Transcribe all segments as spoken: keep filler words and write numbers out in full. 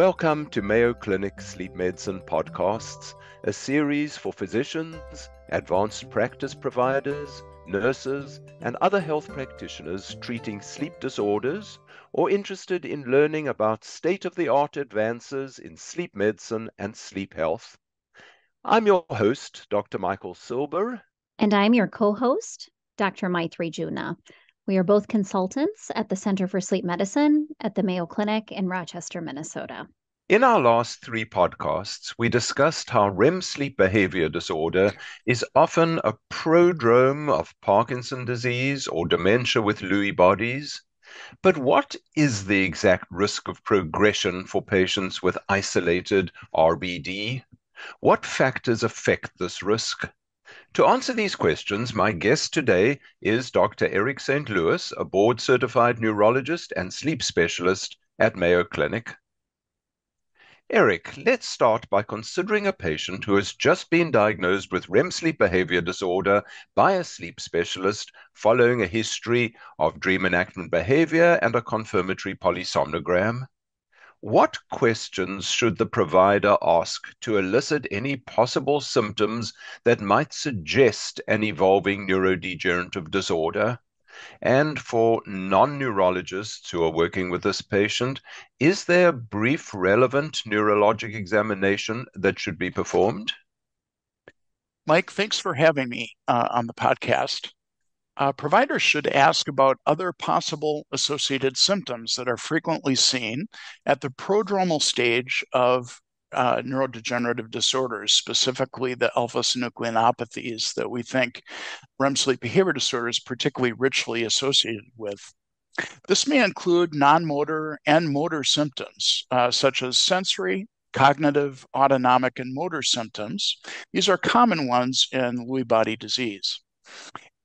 Welcome to Mayo Clinic Sleep Medicine Podcasts, a series for physicians, advanced practice providers, nurses, and other health practitioners treating sleep disorders or interested in learning about state-of-the-art advances in sleep medicine and sleep health. I'm your host, Doctor Michael Silber. And I'm your co-host, Doctor Maitreyi Juna. We are both consultants at the Center for Sleep Medicine at the Mayo Clinic in Rochester, Minnesota. In our last three podcasts, we discussed how R E M sleep behavior disorder is often a prodrome of Parkinson's disease or dementia with Lewy bodies. But what is the exact risk of progression for patients with isolated R B D? What factors affect this risk? To answer these questions, my guest today is Doctor Eric Saint Louis, a board-certified neurologist and sleep specialist at Mayo Clinic. Eric, let's start by considering a patient who has just been diagnosed with R E M sleep behavior disorder by a sleep specialist following a history of dream enactment behavior and a confirmatory polysomnogram. What questions should the provider ask to elicit any possible symptoms that might suggest an evolving neurodegenerative disorder? And for non-neurologists who are working with this patient, is there a brief relevant neurologic examination that should be performed? Mike, thanks for having me uh, on the podcast. Uh, providers should ask about other possible associated symptoms that are frequently seen at the prodromal stage of uh, neurodegenerative disorders, specifically the alpha-synucleinopathies that we think R E M sleep behavior disorder is particularly richly associated with. This may include non-motor and motor symptoms, uh, such as sensory, cognitive, autonomic, and motor symptoms. These are common ones in Lewy body disease.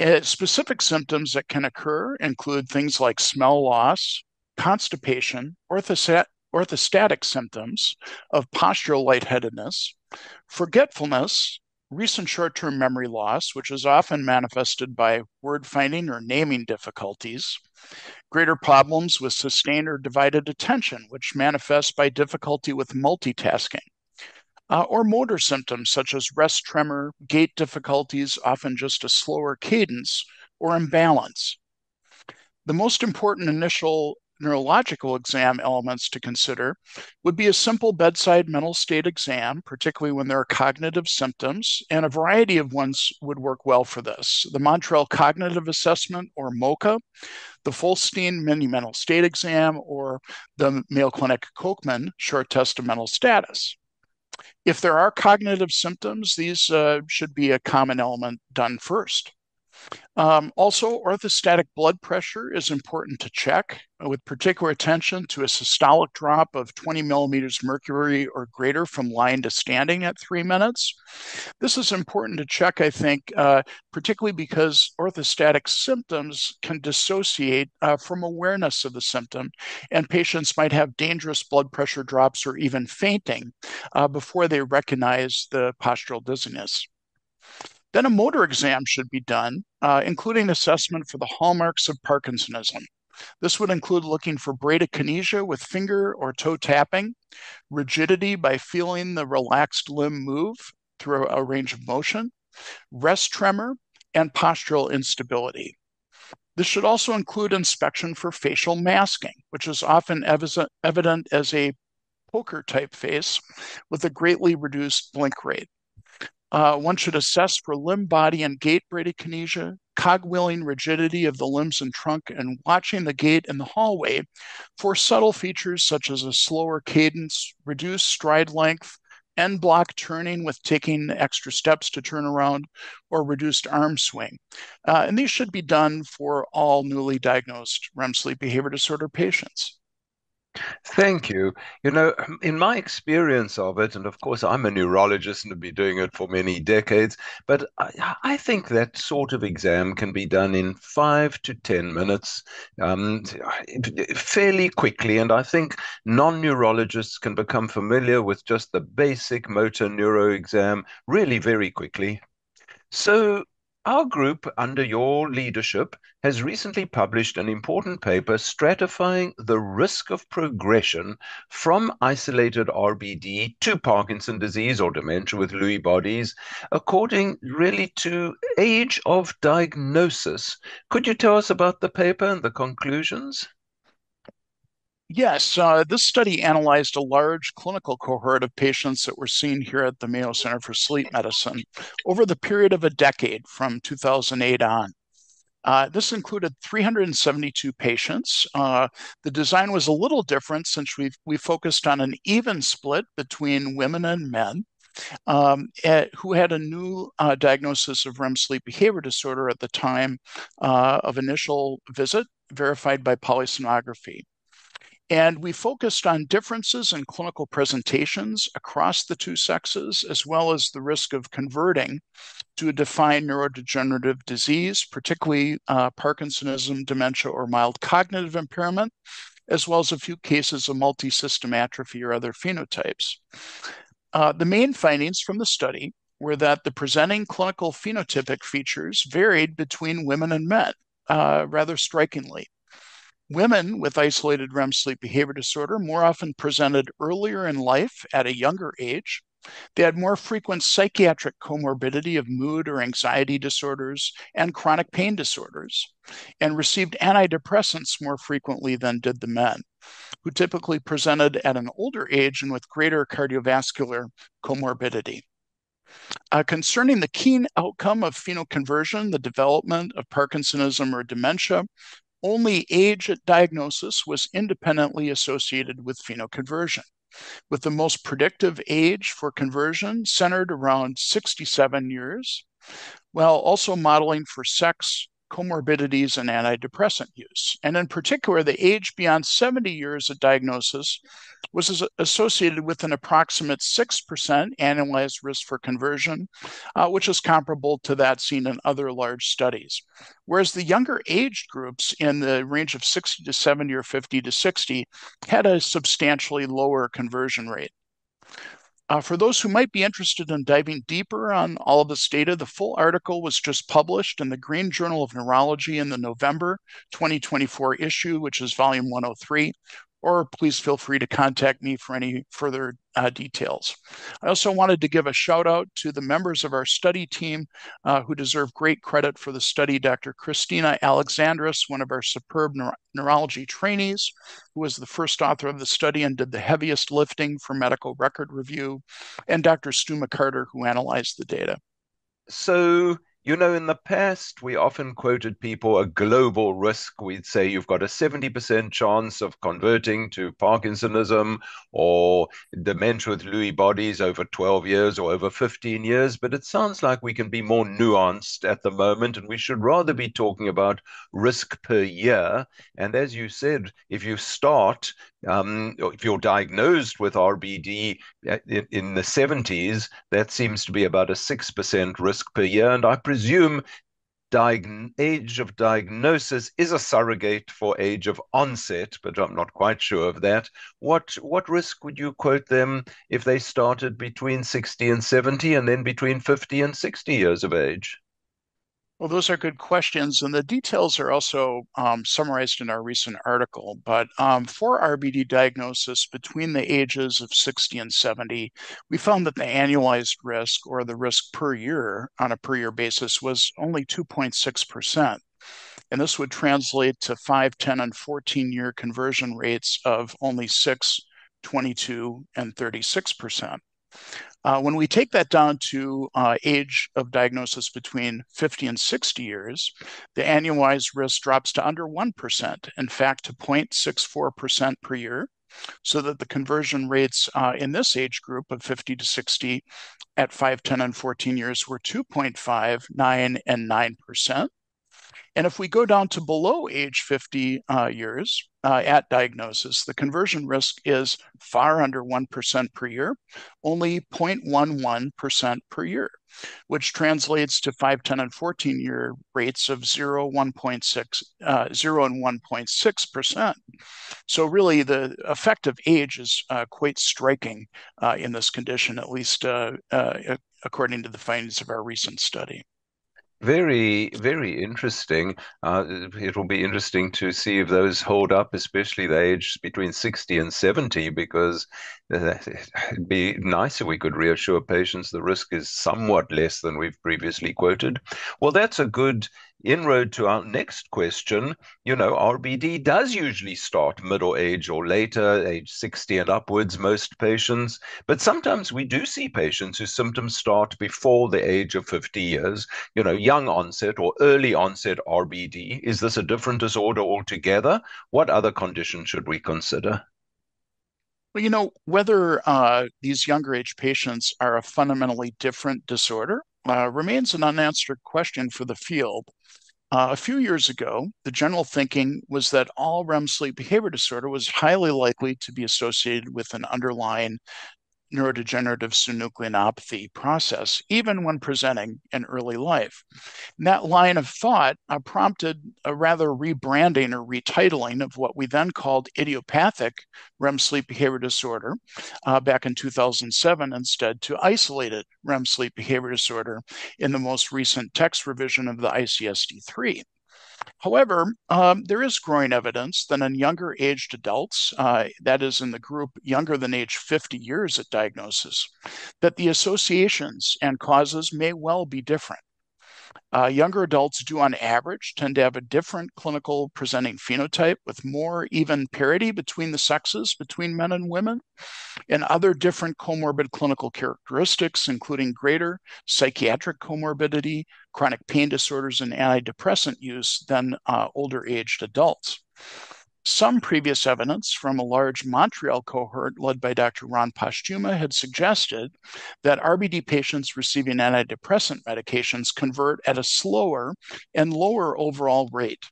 Uh, specific symptoms that can occur include things like smell loss, constipation, orthostat- orthostatic symptoms of postural lightheadedness, forgetfulness, recent short-term memory loss, which is often manifested by word-finding or naming difficulties, greater problems with sustained or divided attention, which manifests by difficulty with multitasking. Uh, or motor symptoms such as rest tremor, gait difficulties, often just a slower cadence, or imbalance. The most important initial neurological exam elements to consider would be a simple bedside mental state exam, particularly when there are cognitive symptoms, and a variety of ones would work well for this. The Montreal Cognitive Assessment, or MOCA, the Folstein Mini Mental State Exam, or the Mayo Clinic Kochman Short Test of Mental Status. If there are cognitive symptoms, these uh, should be a common element done first. Um, also, orthostatic blood pressure is important to check, with particular attention to a systolic drop of twenty millimeters mercury or greater from lying to standing at three minutes. This is important to check, I think, uh, particularly because orthostatic symptoms can dissociate uh, from awareness of the symptom, and patients might have dangerous blood pressure drops or even fainting uh, before they recognize the postural dizziness. Then a motor exam should be done, uh, including assessment for the hallmarks of Parkinsonism. This would include looking for bradykinesia with finger or toe tapping, rigidity by feeling the relaxed limb move through a range of motion, rest tremor, and postural instability. This should also include inspection for facial masking, which is often ev- evident as a poker-type face with a greatly reduced blink rate. Uh, one should assess for limb, body, and gait bradykinesia, cogwheeling rigidity of the limbs and trunk, and watching the gait in the hallway for subtle features such as a slower cadence, reduced stride length, end block turning with taking extra steps to turn around, or reduced arm swing. Uh, and these should be done for all newly diagnosed R E M sleep behavior disorder patients. Thank you. You know, in my experience of it, and of course I'm a neurologist and have been doing it for many decades, but I, I think that sort of exam can be done in five to ten minutes um, fairly quickly. And I think non-neurologists can become familiar with just the basic motor neuro exam really very quickly. So Our group, under your leadership, has recently published an important paper stratifying the risk of progression from isolated R B D to Parkinson's disease or dementia with Lewy bodies, according really to age of diagnosis. Could you tell us about the paper and the conclusions? Yes, uh, this study analyzed a large clinical cohort of patients that were seen here at the Mayo Center for Sleep Medicine over the period of a decade from two thousand eight on. Uh, this included three hundred seventy-two patients. Uh, the design was a little different since we we focused on an even split between women and men um, at, who had a new uh, diagnosis of R E M sleep behavior disorder at the time uh, of initial visit, verified by polysomnography. And we focused on differences in clinical presentations across the two sexes, as well as the risk of converting to a defined neurodegenerative disease, particularly uh, Parkinsonism, dementia, or mild cognitive impairment, as well as a few cases of multisystem atrophy or other phenotypes. Uh, the main findings from the study were that the presenting clinical phenotypic features varied between women and men, uh, rather strikingly. Women with isolated R E M sleep behavior disorder more often presented earlier in life at a younger age. They had more frequent psychiatric comorbidity of mood or anxiety disorders and chronic pain disorders, and received antidepressants more frequently than did the men, who typically presented at an older age and with greater cardiovascular comorbidity. Uh, concerning the keen outcome of phenoconversion, the development of Parkinsonism or dementia, only age at diagnosis was independently associated with phenoconversion, with the most predictive age for conversion centered around sixty-seven years, while also modeling for sex, comorbidities, and antidepressant use. And in particular, the age beyond seventy years at diagnosis was associated with an approximate six percent annualized risk for conversion, uh, which is comparable to that seen in other large studies. Whereas the younger age groups in the range of sixty to seventy or fifty to sixty had a substantially lower conversion rate. Uh, for those who might be interested in diving deeper on all of this data, the full article was just published in the Green Journal of Neurology in the November twenty twenty-four issue, which is volume one oh three, or please feel free to contact me for any further uh, details. I also wanted to give a shout out to the members of our study team uh, who deserve great credit for the study. Doctor Christina Alexandris, one of our superb neuro neurology trainees, who was the first author of the study and did the heaviest lifting for medical record review, and Doctor Stu McCarter, who analyzed the data. So, you know, in the past, we often quoted people a global risk. We'd say you've got a seventy percent chance of converting to Parkinsonism or dementia with Lewy bodies over twelve years or over fifteen years. But it sounds like we can be more nuanced at the moment, and we should rather be talking about risk per year. And as you said, if you start, um, if you're diagnosed with R B D in the seventies, that seems to be about a six percent risk per year. And I presume age of diagnosis is a surrogate for age of onset, but I'm not quite sure of that. What, what risk would you quote them if they started between sixty and seventy and then between fifty and sixty years of age? Well, those are good questions, and the details are also um, summarized in our recent article. But um, for R B D diagnosis between the ages of sixty and seventy, we found that the annualized risk, or the risk per year on a per year basis, was only two point six percent. And this would translate to five, ten, and fourteen year conversion rates of only six, twenty-two, and thirty-six percent. Uh, when we take that down to uh, age of diagnosis between fifty and sixty years, the annualized risk drops to under one percent, in fact, to zero point six four percent per year, so that the conversion rates uh, in this age group of fifty to sixty at five, ten, and fourteen years were two point five, nine, and nine percent. And if we go down to below age fifty uh, years uh, at diagnosis, the conversion risk is far under one percent per year, only zero point one one percent per year, which translates to five, ten, and fourteen year rates of zero, one point six, zero and one point six percent. So really the effect of age is uh, quite striking uh, in this condition, at least uh, uh, according to the findings of our recent study. Very, very interesting. Uh, it'll be interesting to see if those hold up, especially the age between sixty and seventy, because uh, it'd be nice if we could reassure patients the risk is somewhat less than we've previously quoted. Well, that's a good inroad to our next question. You know, R B D does usually start middle age or later, age sixty and upwards, most patients. But sometimes we do see patients whose symptoms start before the age of fifty years, you know, young onset or early onset R B D. Is this a different disorder altogether? What other conditions should we consider? Well, you know, whether uh, these younger age patients are a fundamentally different disorder Uh, remains an unanswered question for the field. Uh, a few years ago, the general thinking was that all R E M sleep behavior disorder was highly likely to be associated with an underlying neurodegenerative synucleinopathy process, even when presenting in early life. And that line of thought uh, prompted a rather rebranding or retitling of what we then called idiopathic R E M sleep behavior disorder uh, back in two thousand seven, instead to isolated R E M sleep behavior disorder in the most recent text revision of the I C S D three. However, um, there is growing evidence that in younger aged adults, uh, that is in the group younger than age fifty years at diagnosis, that the associations and causes may well be different. Uh, younger adults do, on average, tend to have a different clinical presenting phenotype with more even parity between the sexes, between men and women, and other different comorbid clinical characteristics, including greater psychiatric comorbidity, chronic pain disorders, and antidepressant use than uh, older-aged adults. Some previous evidence from a large Montreal cohort led by Doctor Ron Postuma had suggested that R B D patients receiving antidepressant medications convert at a slower and lower overall rate,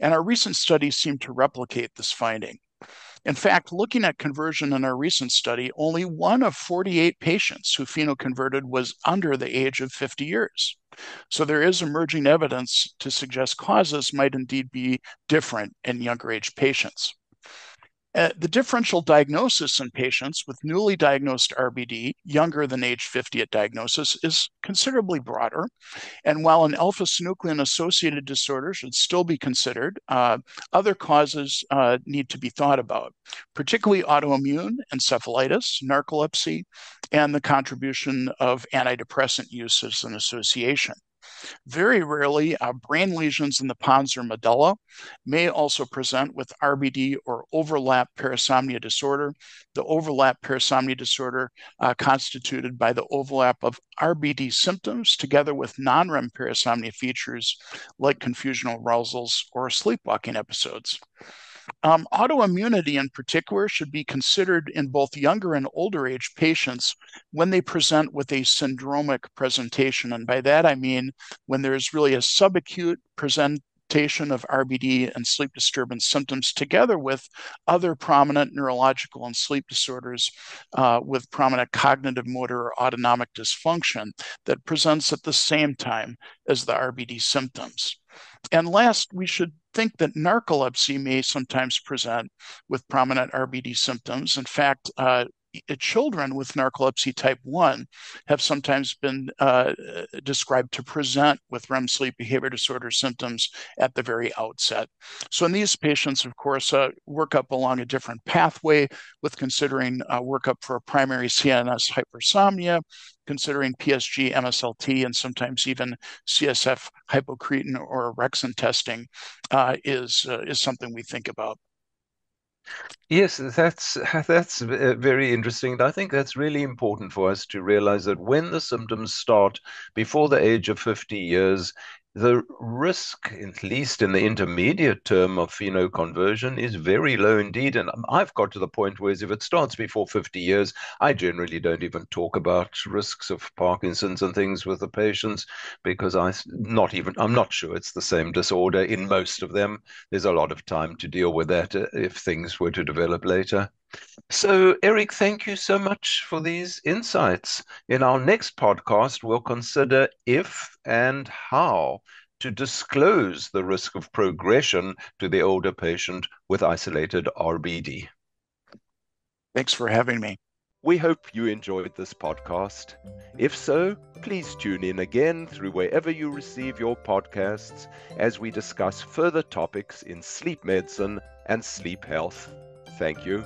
and our recent studies seem to replicate this finding. In fact, looking at conversion in our recent study, only one of forty-eight patients who phenoconverted was under the age of fifty years. So there is emerging evidence to suggest causes might indeed be different in younger age patients. Uh, the differential diagnosis in patients with newly diagnosed R B D younger than age fifty at diagnosis is considerably broader. And while an alpha-synuclein-associated disorder should still be considered, uh, other causes uh, need to be thought about, particularly autoimmune encephalitis, narcolepsy, and the contribution of antidepressant use as an association. Very rarely, uh, brain lesions in the pons or medulla may also present with R B D or overlap parasomnia disorder. The overlap parasomnia disorder uh, constituted by the overlap of R B D symptoms together with non-R E M parasomnia features like confusional arousals or sleepwalking episodes. Um, autoimmunity in particular should be considered in both younger and older age patients when they present with a syndromic presentation. And by that, I mean when there is really a subacute presentation of R B D and sleep disturbance symptoms together with other prominent neurological and sleep disorders uh, with prominent cognitive motor or autonomic dysfunction that presents at the same time as the R B D symptoms. And last, we should think that narcolepsy may sometimes present with prominent R B D symptoms. In fact, uh, children with narcolepsy type one have sometimes been uh, described to present with R E M sleep behavior disorder symptoms at the very outset. So in these patients, of course, uh, workup along a different pathway with considering uh, workup for a primary C N S hypersomnia, considering P S G, M S L T, and sometimes even C S F hypocretin or orexin testing uh, is, uh, is something we think about. Yes, that's that's very interesting. And I think that's really important for us to realize that when the symptoms start before the age of fifty years, the risk, at least in the intermediate term of phenoconversion, is very low indeed. And I've got to the point where if it starts before fifty years, I generally don't even talk about risks of Parkinson's and things with the patients because I not even, I'm not sure it's the same disorder in most of them. There's a lot of time to deal with that if things were to develop later. So, Eric, thank you so much for these insights. In our next podcast, we'll consider if and how to disclose the risk of progression to the older patient with isolated R B D. Thanks for having me. We hope you enjoyed this podcast. If so, please tune in again through wherever you receive your podcasts as we discuss further topics in sleep medicine and sleep health. Thank you.